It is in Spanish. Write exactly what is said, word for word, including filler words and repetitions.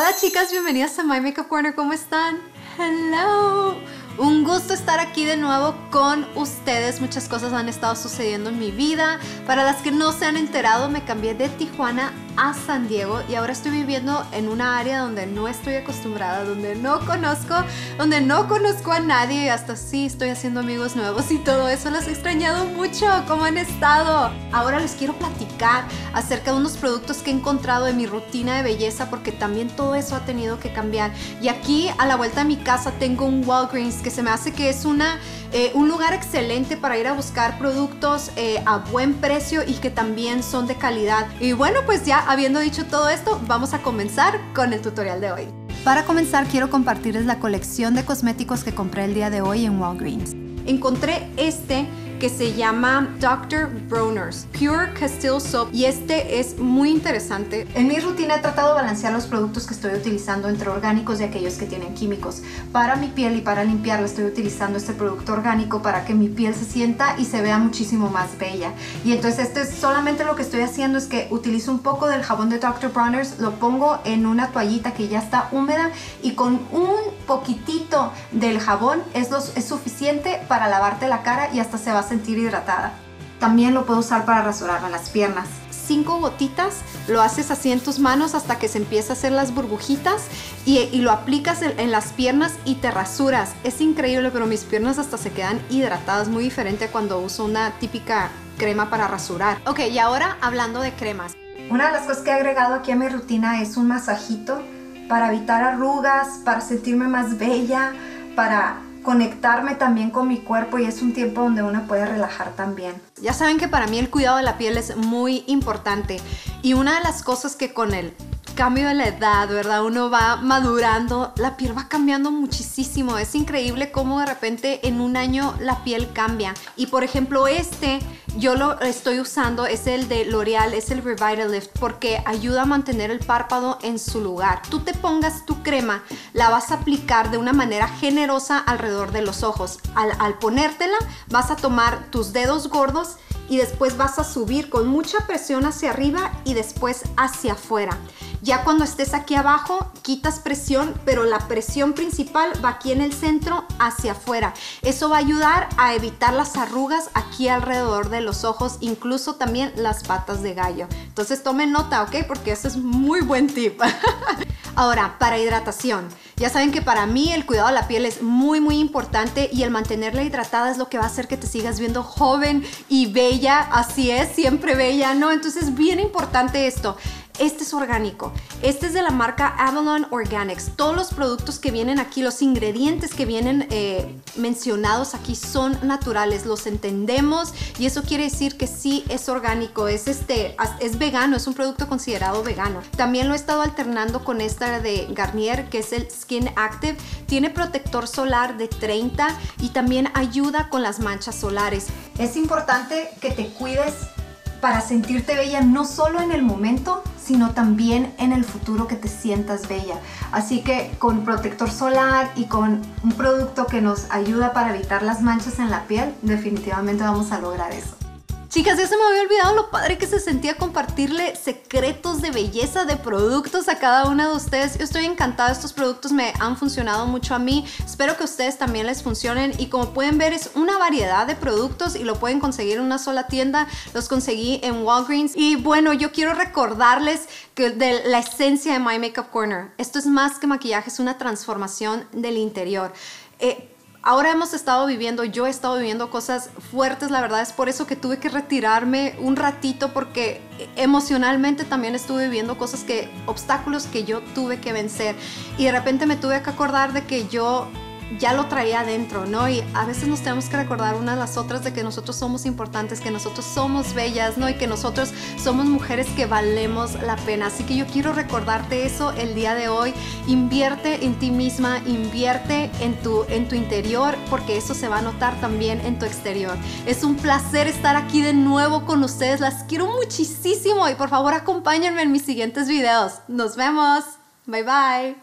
Hola chicas, bienvenidas a My Makeup Corner, ¿cómo están? Hello. Un gusto estar aquí de nuevo con ustedes. Muchas cosas han estado sucediendo en mi vida. Para las que no se han enterado, me cambié de Tijuana a San Diego y ahora estoy viviendo en una área donde no estoy acostumbrada, donde no conozco, donde no conozco a nadie y hasta sí estoy haciendo amigos nuevos y todo eso. Los he extrañado mucho. ¿Cómo han estado? Ahora les quiero platicar acerca de unos productos que he encontrado en mi rutina de belleza porque también todo eso ha tenido que cambiar. Y aquí a la vuelta de mi casa tengo un Walgreens que Que se me hace que es una, eh, un lugar excelente para ir a buscar productos eh, a buen precio y que también son de calidad. Y bueno, pues ya habiendo dicho todo esto, vamos a comenzar con el tutorial de hoy. Para comenzar, quiero compartirles la colección de cosméticos que compré el día de hoy en Walgreens. Encontré este que se llama doctor Bronner's Pure Castile Soap y este es muy interesante. En mi rutina he tratado de balancear los productos que estoy utilizando entre orgánicos y aquellos que tienen químicos. Para mi piel y para limpiarla estoy utilizando este producto orgánico para que mi piel se sienta y se vea muchísimo más bella. Y entonces este es solamente lo que estoy haciendo, es que utilizo un poco del jabón de doctor Bronner's, lo pongo en una toallita que ya está húmeda y con un poquitito del jabón es, los, es suficiente para lavarte la cara y hasta se va a sentir hidratada. También lo puedo usar para rasurarme las piernas. Cinco gotitas, lo haces así en tus manos hasta que se empieza a hacer las burbujitas y, y lo aplicas en, en las piernas y te rasuras. Es increíble, pero mis piernas hasta se quedan hidratadas, muy diferente a cuando uso una típica crema para rasurar. Ok, y ahora hablando de cremas. Una de las cosas que he agregado aquí a mi rutina es un masajito para evitar arrugas, para sentirme más bella, para conectarme también con mi cuerpo y es un tiempo donde uno puede relajar también. Ya saben que para mí el cuidado de la piel es muy importante y una de las cosas que con el cambio de la edad, ¿verdad? Uno va madurando, la piel va cambiando muchísimo. Es increíble cómo de repente en un año la piel cambia. Y por ejemplo este yo lo estoy usando, es el de L'Oreal, es el Revitalift porque ayuda a mantener el párpado en su lugar. Tú te pongas tu crema, la vas a aplicar de una manera generosa alrededor de los ojos. Al, al ponértela vas a tomar tus dedos gordos y después vas a subir con mucha presión hacia arriba y después hacia afuera. Ya cuando estés aquí abajo, quitas presión, pero la presión principal va aquí en el centro hacia afuera. Eso va a ayudar a evitar las arrugas aquí alrededor de los ojos, incluso también las patas de gallo. Entonces tomen nota, ¿ok? Porque eso es muy buen tip. Ahora, para hidratación. Ya saben que para mí el cuidado de la piel es muy, muy importante y el mantenerla hidratada es lo que va a hacer que te sigas viendo joven y bella. Así es, siempre bella, ¿no? Entonces, bien importante esto. Este es orgánico. Este es de la marca Avalon Organics. Todos los productos que vienen aquí, los ingredientes que vienen eh, mencionados aquí son naturales. Los entendemos y eso quiere decir que sí es orgánico. Es, este, es vegano, es un producto considerado vegano. También lo he estado alternando con esta de Garnier, que es el Skin Active. Tiene protector solar de treinta y también ayuda con las manchas solares. Es importante que te cuides para sentirte bella no solo en el momento, sino también en el futuro que te sientas bella. Así que con protector solar y con un producto que nos ayuda para evitar las manchas en la piel, definitivamente vamos a lograr eso. Chicas, ya se me había olvidado lo padre que se sentía compartirle secretos de belleza, de productos a cada una de ustedes. Yo estoy encantada, estos productos me han funcionado mucho a mí. Espero que a ustedes también les funcionen. Y como pueden ver, es una variedad de productos y lo pueden conseguir en una sola tienda. Los conseguí en Walgreens. Y bueno, yo quiero recordarles que de la esencia de My Makeup Corner. Esto es más que maquillaje, es una transformación del interior. Eh, Ahora hemos estado viviendo, yo he estado viviendo cosas fuertes, la verdad es por eso que tuve que retirarme un ratito porque emocionalmente también estuve viviendo cosas que, obstáculos que yo tuve que vencer y de repente me tuve que acordar de que yo ya lo traía adentro, ¿no? Y a veces nos tenemos que recordar una de las otras de que nosotros somos importantes, que nosotros somos bellas, ¿no? Y que nosotros somos mujeres que valemos la pena. Así que yo quiero recordarte eso el día de hoy. Invierte en ti misma, invierte en tu, en tu interior, porque eso se va a notar también en tu exterior. Es un placer estar aquí de nuevo con ustedes. Las quiero muchísimo y por favor acompáñenme en mis siguientes videos. Nos vemos. Bye, bye.